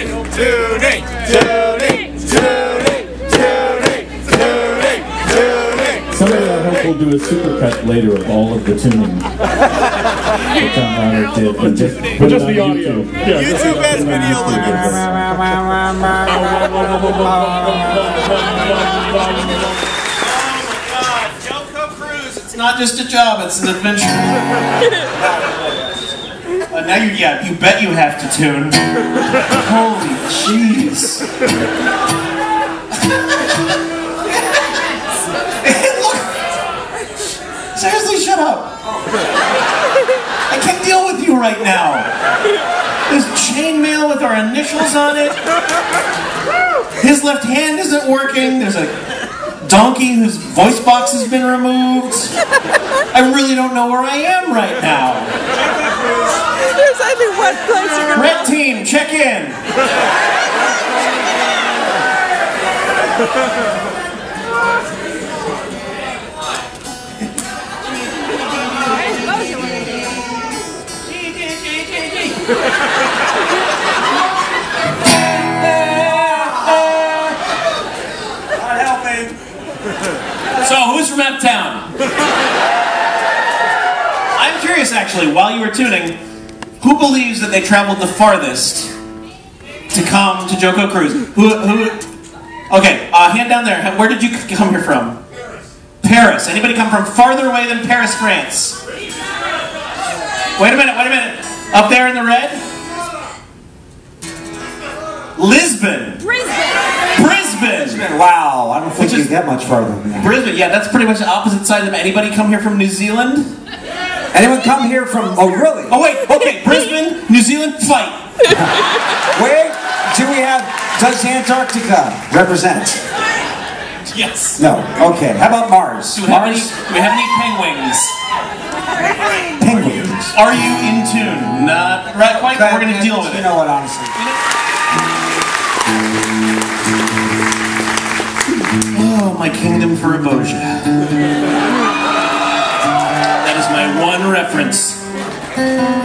Somebody I hope will do a supercut later of all of the tuning that John Roderick did, but just the audio. YouTube, yeah. YouTube has video limits. Oh my God, JoCo Cruise! It's not just a job; it's an adventure. Now you bet you have to tune. Holy jeez. Seriously, shut up. I can't deal with you right now. There's chainmail with our initials on it. His left hand isn't working. There's a donkey whose voice box has been removed. I really don't know where I am right now. There's only one place you're going. Red team, check in. Not helping. So, who's from uptown? I'm curious, actually, while you were tuning, who believes that they traveled the farthest to come to JoCo Cruise? Who? Okay, hand down there. Where did you come here from? Paris. Paris. Anybody come from farther away than Paris, France? Wait a minute, wait a minute. Up there in the red? Lisbon. Brisbane. Brisbane. Wow, I don't think you get much farther than that. Brisbane, yeah, that's pretty much the opposite side of them. Anybody come here from New Zealand? Anyone come here from... Oh, really? Oh, wait. Okay, Brisbane, New Zealand, fight. Where do we have... Does Antarctica represent? Yes. No. Okay. How about Mars? Do we have any penguins? Penguins. Are you in tune? Not right quite, but we're going to deal with it. You know what, honestly. Oh, my kingdom for Ebosia. My one reference.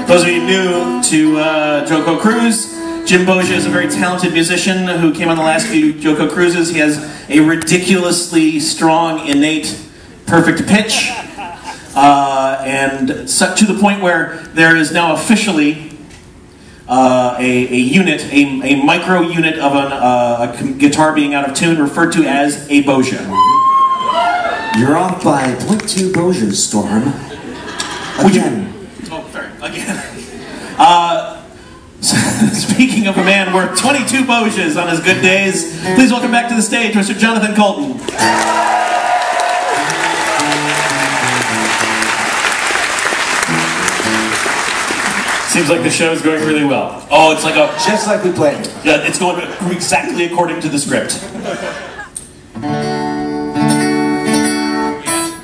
Those of you new to JoCo Cruise, Jim Boggia is a very talented musician who came on the last few JoCo Cruises. He has a ridiculously strong, innate, perfect pitch, and to the point where there is now officially a unit, a micro unit of a guitar being out of tune referred to as a Boggia. You're off by 0.2 Boggia, Storm. Again. Oh, sorry. Again. Speaking of a man worth 22 Boggias on his good days, please welcome back to the stage Mr. Jonathan Coulton. Seems like the show's going really well. Oh, it's like a... Just like we planned. Yeah, it's going exactly according to the script. Yeah,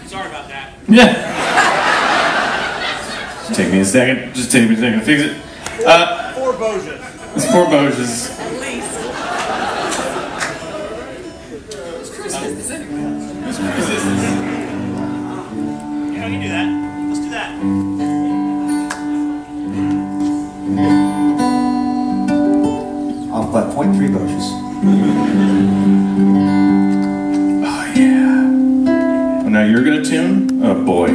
sorry about that. Yeah. Take me a second. Just take me a second to fix it. Four Boggias. It's four Boggias. Whose cruise is this anyway? Whose cruise is this? You know, you can do that. Let's do that. Off by 0.3 Boggias. Oh, yeah. Well, now you're going to tune? Oh, boy.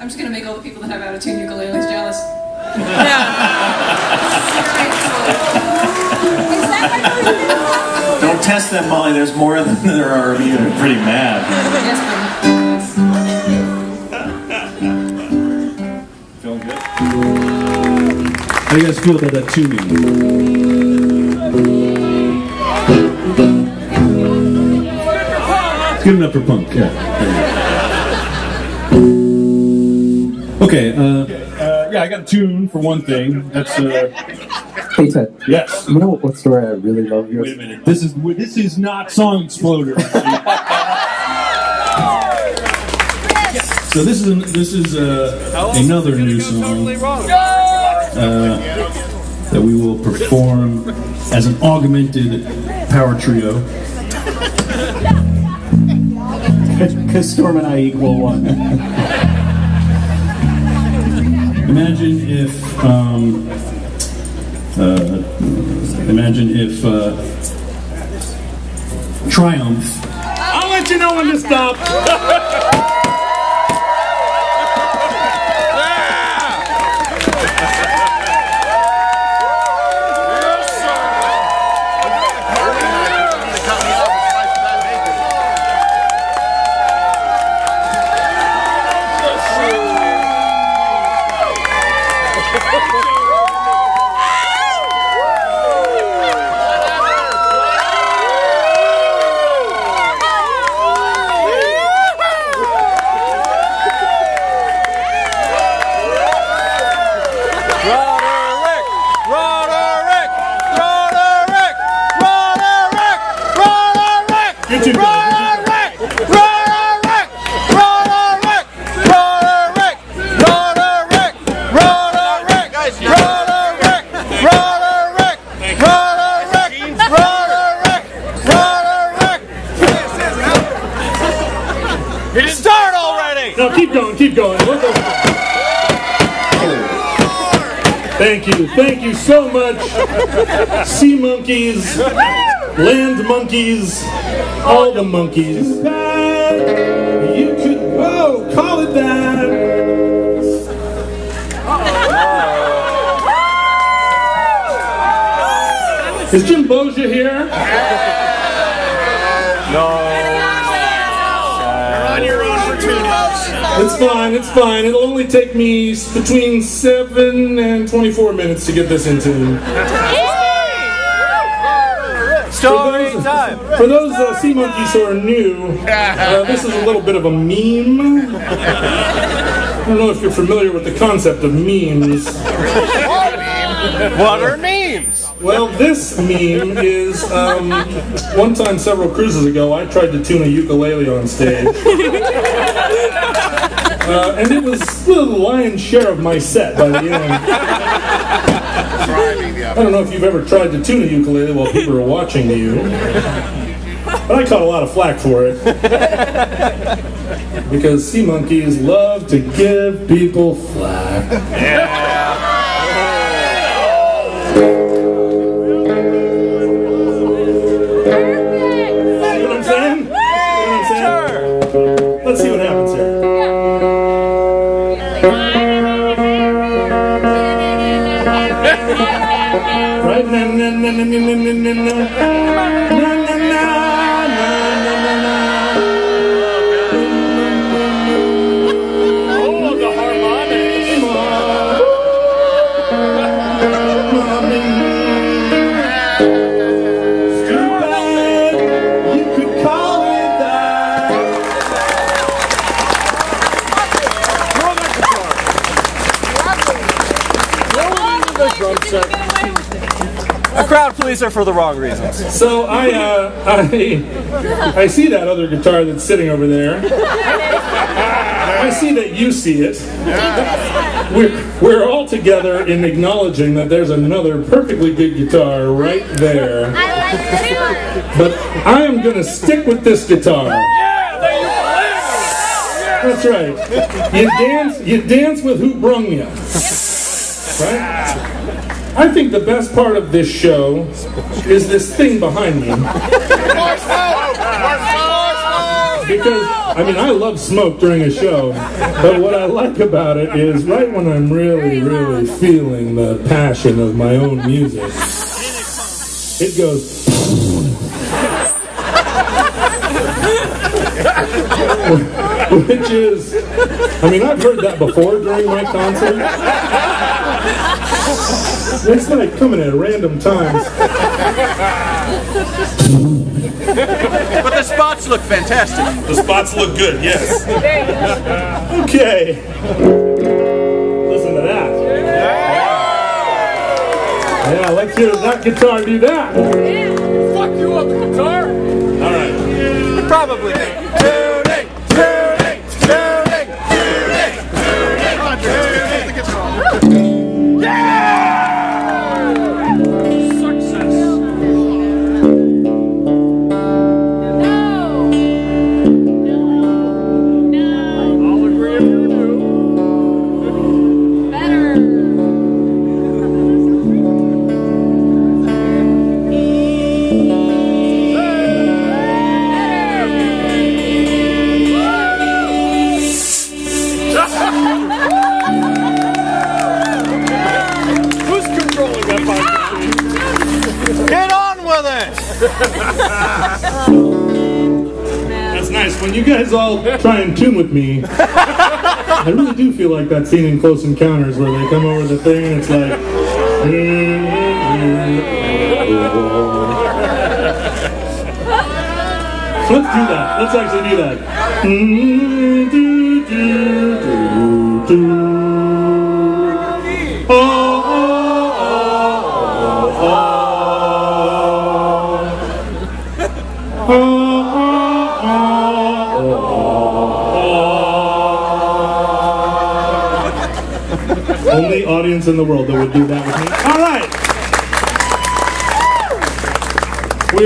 I'm just going to make all the people that have out-of-tune ukuleles jealous. Yeah. Don't test them, Molly. There's more than there are of you. They're pretty mad. Yes, feeling good? How do you guys feel about that tuning? It's good enough for punk, yeah. Okay, yeah, I got a tune for one thing. That's Hey Ted. Yes. You know what story I really love? Wait a minute. This is not Song Exploder. Yes. So this is another new song totally that we will perform as an augmented power trio. Because Storm and I equal one. Imagine if Imagine if Triumph. I'll let you know when to stop. Thank you so much, sea monkeys, land monkeys, all the monkeys. Too bad you could, oh, call it that. Uh-oh. Is Jim Boggia here? No. It's fine, it's fine. It'll only take me between 7 and 24 minutes to get this into. Story time! For those sea monkeys who are new, this is a little bit of a meme. I don't know if you're familiar with the concept of memes. What are memes? Well, this meme is, one time several cruises ago, I tried to tune a ukulele on stage. And it was still the lion's share of my set by the end. I don't know if you've ever tried to tune a ukulele while people are watching you, but I caught a lot of flack for it. Because sea monkeys love to give people flack. Yeah. You know what I'm saying? You know what I'm saying? Sure. Let's see what happens here. Right? Oh, the harmonics! Too bad you could call it that. The crowd pleaser for the wrong reasons. So I see that other guitar that's sitting over there. I see that you see it. We're all together in acknowledging that there's another perfectly good guitar right there. But I am going to stick with this guitar. That's right. You dance with who brung you. Right? I think the best part of this show is this thing behind me. Because, I mean, I love smoke during a show, but what I like about it is right when I'm really, really feeling the passion of my own music, it goes... Which is... I mean, I've heard that before during my concert. It's like coming at random times. But the spots look fantastic. The spots look good, yes. Okay. Listen to that. Yeah, let's hear that guitar do that. Fuck you up, guitar. All right. Probably. That's nice. When you guys all try and tune with me, I really do feel like that scene in Close Encounters where they come over the thing and it's like... So let's do that. Let's actually do that. Oh. Only audience in the world that would do that with me.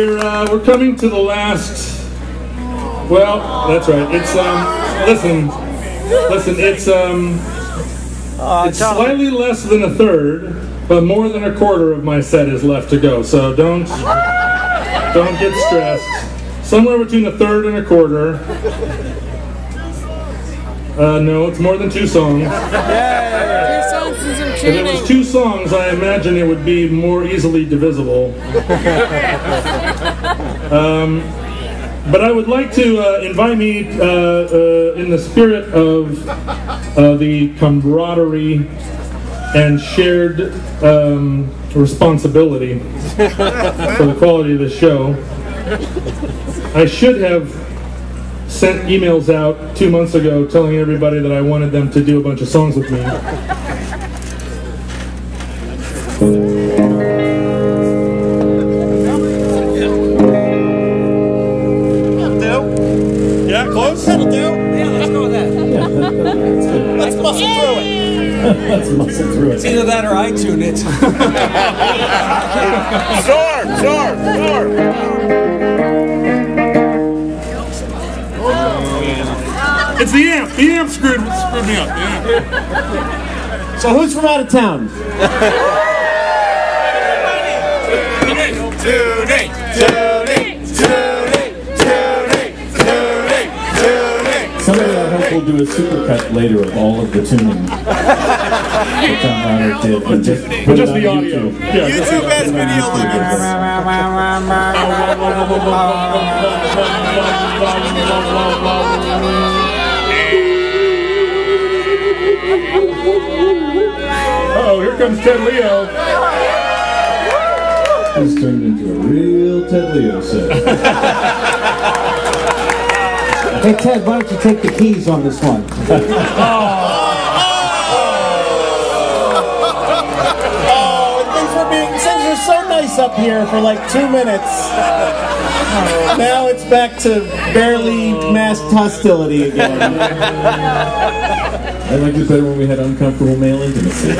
All right, we're coming to the last. Well, that's right. It's listen. It's slightly less than a third, but more than a quarter of my set is left to go. So don't get stressed. Somewhere between a third and a quarter. No, it's more than two songs. If it was two songs, I imagine it would be more easily divisible. But I would like to invite me, in the spirit of the camaraderie and shared responsibility for the quality of the show. I should have sent emails out 2 months ago telling everybody that I wanted them to do a bunch of songs with me. Yeah, close. That'll do. Yeah, let's go with that. Let's muscle through it. Let's muscle through it. It's either that or I tune it. Sword. It's the amp. The amp screwed me up. Yeah. So who's from out of town? Somebody I hope will do a supercut later of all of the tuning that John Roderick did. Just the audio. Yeah, YouTube has video limits. Uh oh, here comes Ted Leo. This turned into a real Ted Leo set. Hey Ted, why don't you take the keys on this one? Things were so nice up here for like 2 minutes. Now it's back to barely masked hostility again. I liked it better when we had uncomfortable male intimacy.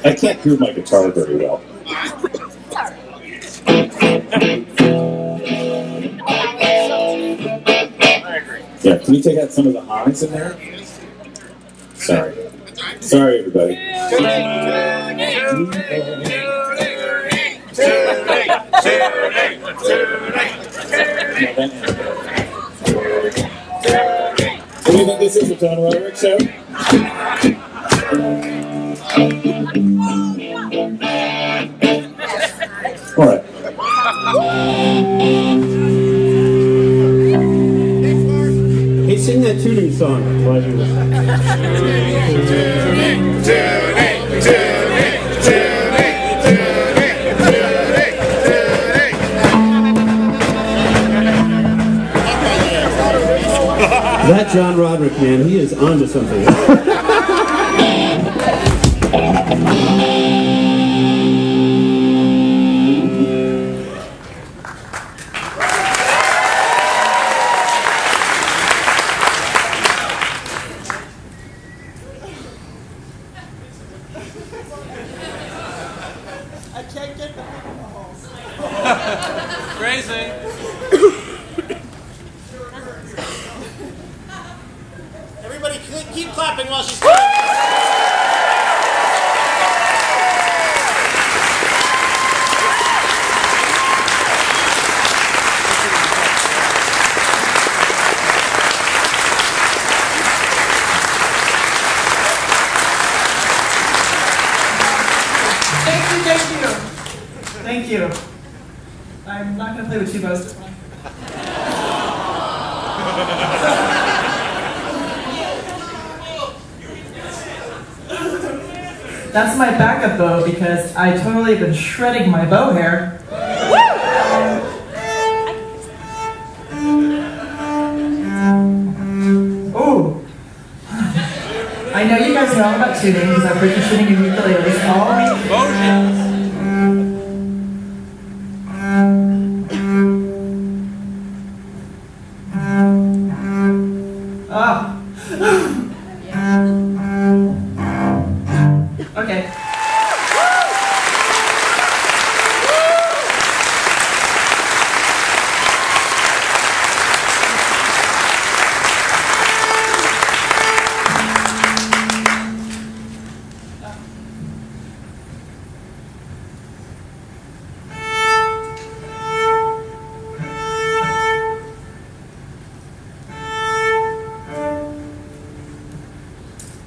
I can't groove my guitar very well. Yeah, can we take out some of the harmonics in there? Sorry, everybody. Do you think this is a John Roderick show? All right. Hey, sing that tuning song. That John Roderick, man, he is onto something. Thank you. I'm not going to play with two bows this one. That's my backup bow because I totally have been shredding my bow hair. Oh! I know you guys know all about tuning because I've been tuning in ukuleles all week. Oh,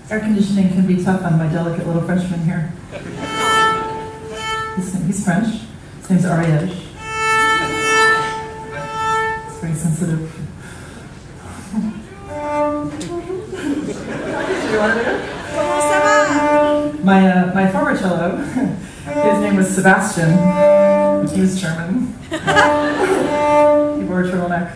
air conditioning can be tough on my delicate little Frenchman here. He's French. His name's Ariège. It's very sensitive. My former cello, his name was Sebastian. He was German. He wore a turtleneck.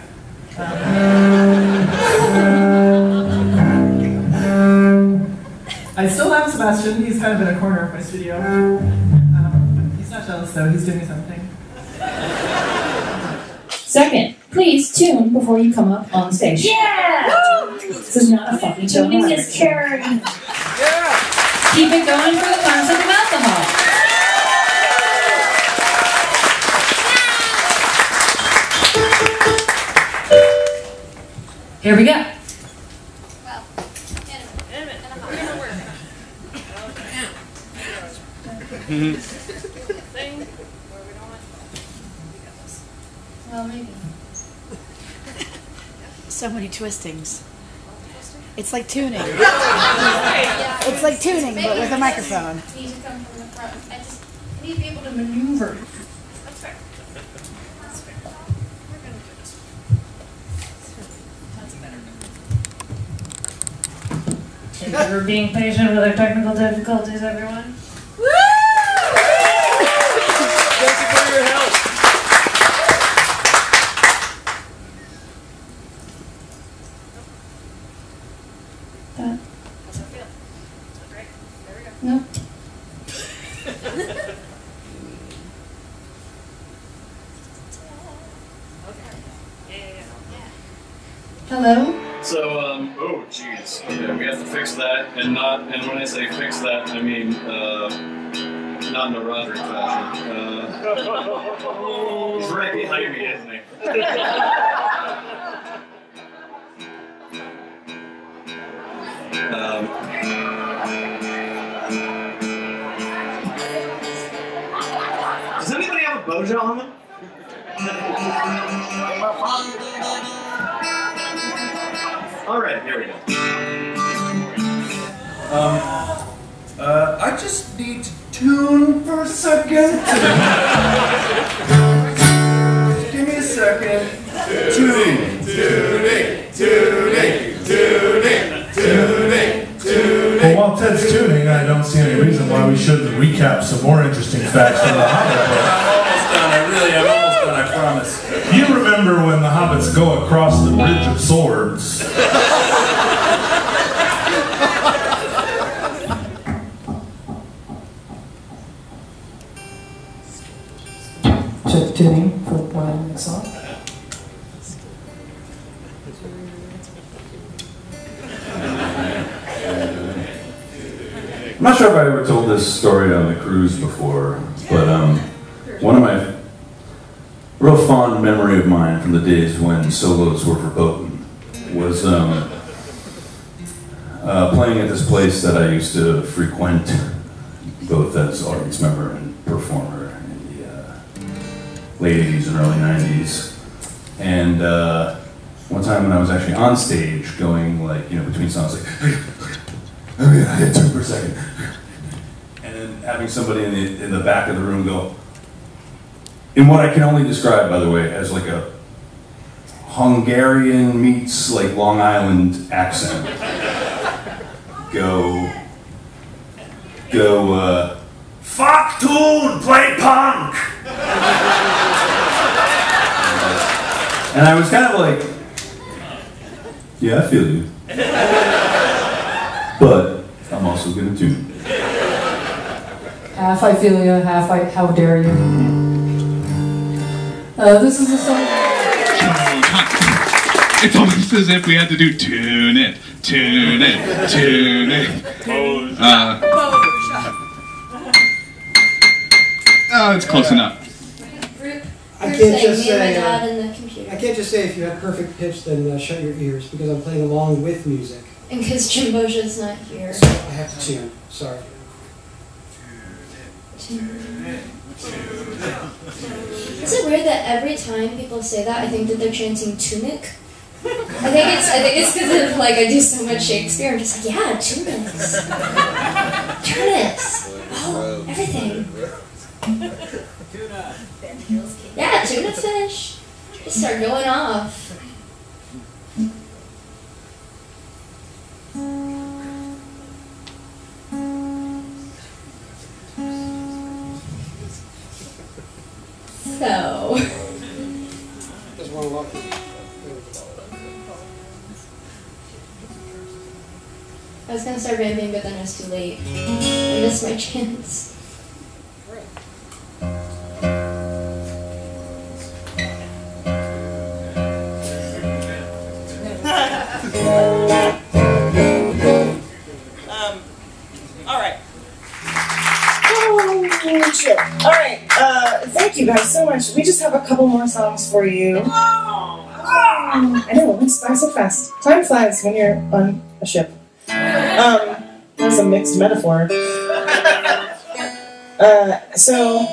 I still have Sebastian, he's kind of in a corner of my studio. He's not jealous though, he's doing something. Second, please tune before you come up on stage. Yeah! Woo! This is not a fucking joke. Tuning is caring. Yeah! Keep it going for the concept of alcohol. Here we go. Thing where we don't want to get this. Well, maybe. So many twistings. It's like tuning. It's like tuning, but with a microphone. Need to come from the front. I just need to be able to maneuver. That's fair. That's fair. We're gonna do this one. That's better. Thank you for being patient with our technical difficulties, everyone. And when I say fix that, I mean not in a Roderick fashion. He's right behind me, isn't he? Does anybody have a Boggia on them? All right, here we go. I just need to tune for a second. Give me a second. Tuning, tuning, tuning, tuning, tuning, tuning. Well, while Ted's tuning, I don't see any reason why we shouldn't recap some more interesting facts from the Hobbit book. I'm almost done, I promise. You remember when the Hobbits go across the Bridge of Swords. Tuning for one song. I'm not sure if I ever told this story on the cruise before, but one of my real fond memory of mine from the days when solos were verboten was playing at this place that I used to frequent, both as audience member and performer. Late 80s and early 90s, and one time when I was actually on stage going like, you know, between songs like, oh yeah, I hit 2 per second, and then having somebody in the back of the room go, in what I can only describe, by the way, as like a Hungarian meets like Long Island accent. Go, fuck tune, play punk! And I was kind of like, yeah, I feel you. But I'm also going to tune. Half I feel you, half I how dare you. This is a song. It's almost as if we had to do tune it, tune it, tune it. Oh, it's close enough. I can't just say if you have perfect pitch, then shut your ears, because I'm playing along with music. And because Jim Boggia's not here. So I have to tune. Sorry. Is it weird that every time people say that, I think that they're chanting tunic? I think it's because of, like, I do so much Shakespeare. I'm just like, yeah, tunics, turnips, oh, everything. Yeah, tuna fish. Just start going off. So. I was gonna start ramping, but then it was too late. I missed my chance. Alright. Oh, shit. Alright, thank you guys so much. We just have a couple more songs for you. I know, it went by so fast. Time flies when you're on a ship. That's a mixed metaphor. So...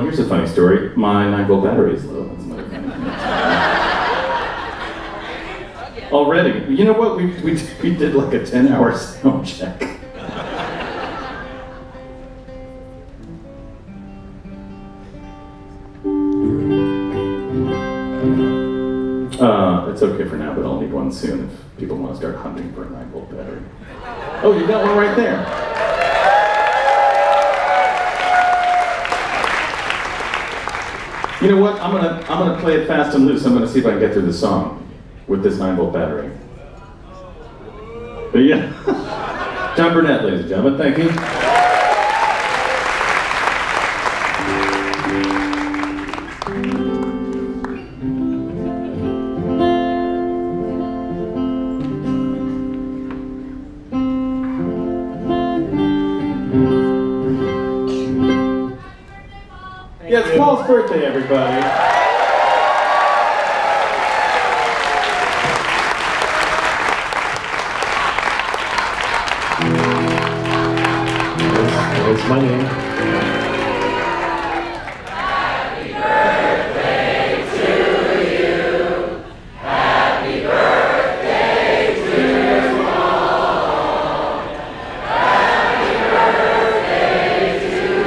Here's a funny story. My 9-volt battery is low. That's my already. You know what? We did like a 10-hour sound check. It's okay for now, but I'll need one soon if people want to start hunting for a 9-volt battery. Oh, you got one right there. You know what? I'm gonna play it fast and loose. I'm gonna see if I can get through the song with this 9-volt battery. But yeah, John Burnett, ladies and gentlemen. Thank you. Yeah, it's Paul's birthday, everybody. That's my name. Happy birthday to you. Happy birthday to you all. Happy birthday to you.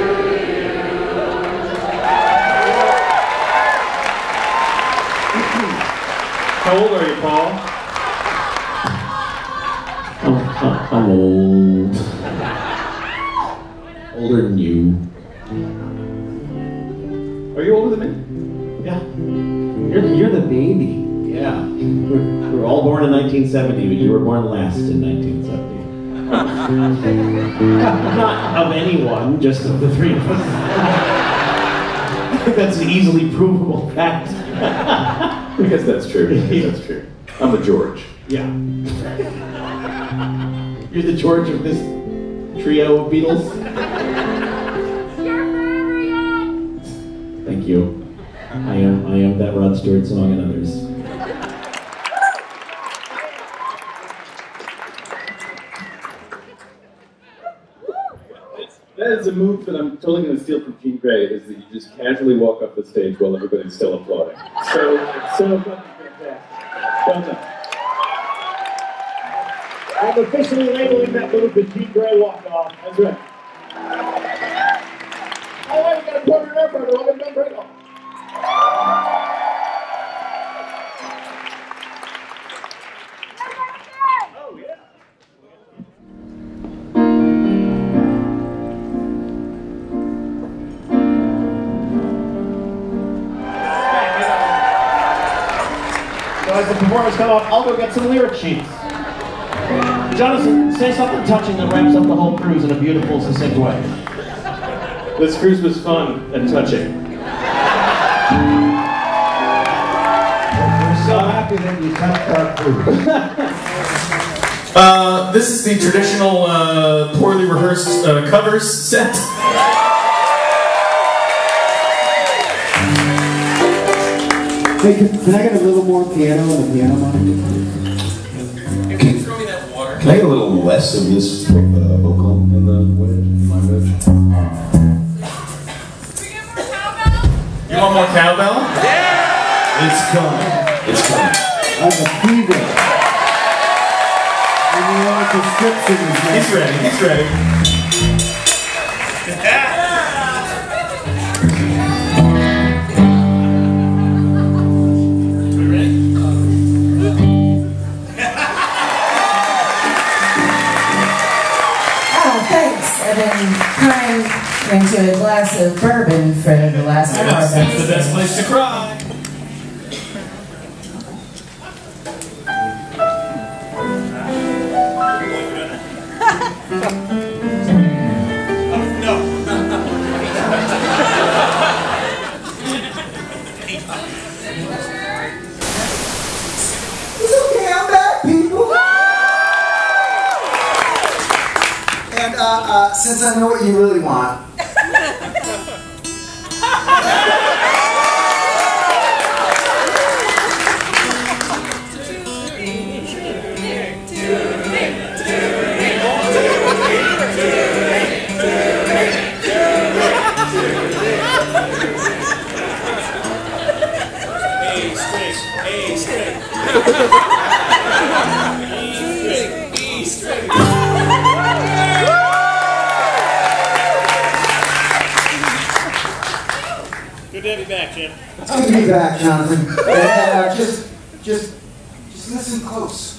How old are you, Paul? I'm old. Older than you. Are you older than me? Yeah. You're the baby. Yeah. We were all born in 1970, but you were born last in 1970. Not of anyone, just of the three of us. That's an easily provable fact. I guess that's true. That's true. I'm the George. Yeah. You're the George of this trio of Beatles. Thank you. I am that Rod Stewart song and others. the move that I'm totally going to steal from King Grey is that you just casually walk off the stage while everybody's still applauding. So it's so fucking fantastic. Well done. I'm officially labeling that move the King Grey walk-off. That's right. Oh, I've got a corner number. I want to number it off. As the performers come up, I'll go get some lyric sheets. Jonathan, say something touching that wraps up the whole cruise in a beautiful, succinct way. This cruise was fun and touching. We're so happy that you touched our cruise. This is the traditional, poorly rehearsed covers set. Wait, can I get a little more piano on the piano monitor? Can you throw me that water? Can I get a little less of this vocal in the in my bridge? Do we get more cowbell? You want more cowbell? Yeah! It's coming. It's coming. I have a fever. And you want to slip in his mouth. He's ready. He's ready. Yeah. Crying into a glass of bourbon for the last hour. That's the best place to cry. Since I know what you really want, it's good to be back, Jonathan. Just listen close.